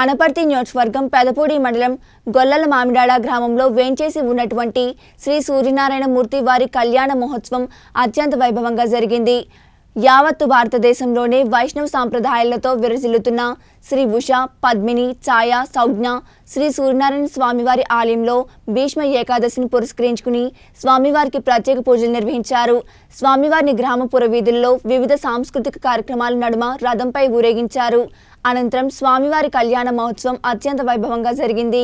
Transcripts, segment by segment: అనపర్తి నియోజకవర్గం పెదపూడి మండలం గొల్లలమామిడాడ గ్రామంలో వేంచేసి ఉన్నటువంటి శ్రీ సూర్యనారాయణ మూర్తి వారి కళ్యాణ మహోత్సవం అత్యంత వైభవంగా జరిగింది। యావత్తు భారతదేశంలోనే వైష్ణవ సాంప్రదాయాలతో విరజిల్లుతున్న శ్రీ ఉషా, పద్మిని, ఛాయ, సౌజ్ఞ శ్రీ సూర్యనారాయణ స్వామివారి ఆలయంలో భీష్మ ఏకాదశిని పురస్కరించుకుని స్వామివారికి ప్రత్యేక పూజలు నిర్వహించారు। స్వామివారిని గ్రామ పురవీధుల్లో వివిధ సాంస్కృతిక కార్యక్రమాల నడుమ రథంపై ఊరేగించారు। అనంతరం స్వామివారి కళ్యాణ మహోత్సవం అత్యంత వైభవంగా జరిగింది।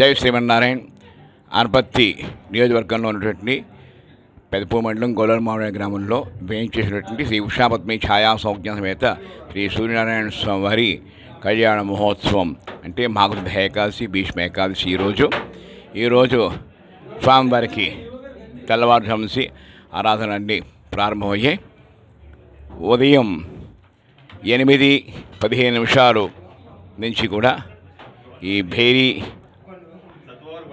జై శ్రీమన్నారాయణ। అనపర్తి నియోజకవర్గంలో ఉన్నటువంటి పెదపూడి మండలం గొల్లలమామిడాడ గ్రామంలో వేయించేసినటువంటి శ్రీ ఉషా, పద్మిని, ఛాయా, సౌజ్ఞ సమేత శ్రీ సూర్యనారాయణ స్వామి వారి కళ్యాణ మహోత్సవం అంటే మాఘశుద్ధ ఏకాదశి, భీష్మ ఏకాదశి ఈరోజు స్వామివారికి తెల్లవారుజాము నుంచి ఆరాధన అన్నీ ప్రారంభమయ్యాయి। ఉదయం 8:15 నుంచి కూడా ఈ భేరీ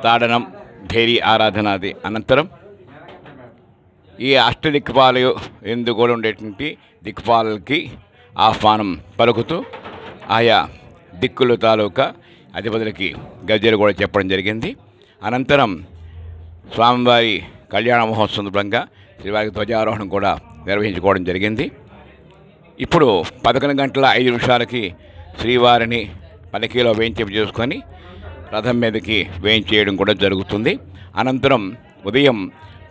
తాడనం, భేరీ ఆరాధన, అది అనంతరం ఈ అష్ట దిక్పాలు ఎందుకు కూడా ఉండేటువంటి దిక్పాలకి ఆహ్వానం పలుకుతూ ఆయా దిక్కులు తాలూకా అధిపతులకి గజ్జలు కూడా చెప్పడం జరిగింది। అనంతరం స్వామివారి కళ్యాణ మహోత్సవం సందర్భంగా శ్రీవారి ధ్వజారోహణం కూడా నిర్వహించుకోవడం జరిగింది। ఇప్పుడు 11:05 శ్రీవారిని పలకీలో వేయించేపు చేసుకొని రథం మీదకి వేయించేయడం కూడా జరుగుతుంది। అనంతరం ఉదయం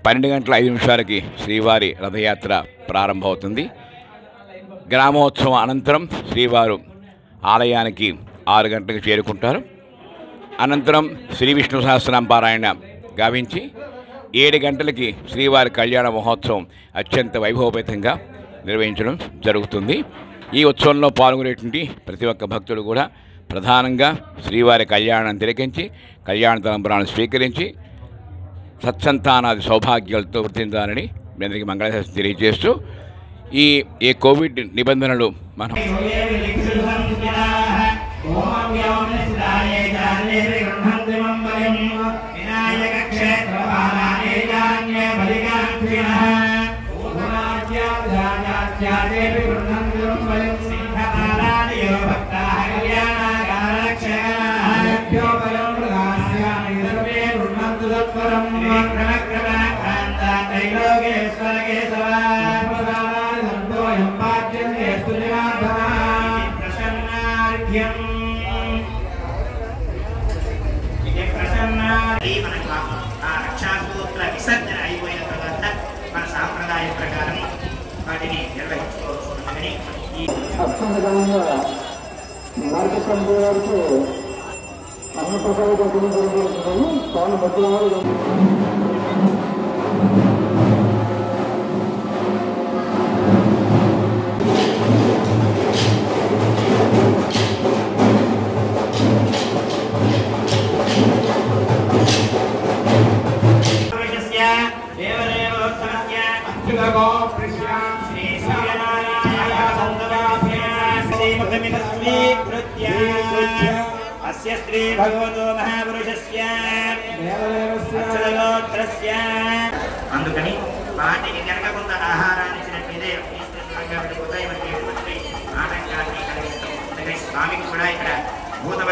12:05 శ్రీవారి రథయాత్ర ప్రారంభమవుతుంది। గ్రామోత్సవం అనంతరం శ్రీవారు ఆలయానికి 6 గంటలకు చేరుకుంటారు। అనంతరం శ్రీ విష్ణు సహస్రనామ పారాయణ గావించి 7 గంటలకి శ్రీవారి కళ్యాణ మహోత్సవం అత్యంత వైభవపేతంగా నిర్వహించడం జరుగుతుంది। ఈ ఉత్సవంలో పాల్గొనేటువంటి ప్రతి ఒక్క భక్తులు కూడా ప్రధానంగా శ్రీవారి కళ్యాణాన్ని తిలకించి కళ్యాణ తలంబరాలను స్వీకరించి సత్సంతానాది సౌభాగ్యాలతో వర్తించాలని మీ అందరికీ మంగళాశాసనం తెలియజేస్తూ ఈ కోవిడ్ నిబంధనలు మనం అందుకని వాటికి కనుక కొంత ఆహారాన్ని ఇచ్చినట్లయితే ఆటంకాన్ని కలిగిస్తాం। అందుకని స్వామికి కూడా ఇక్కడ భూత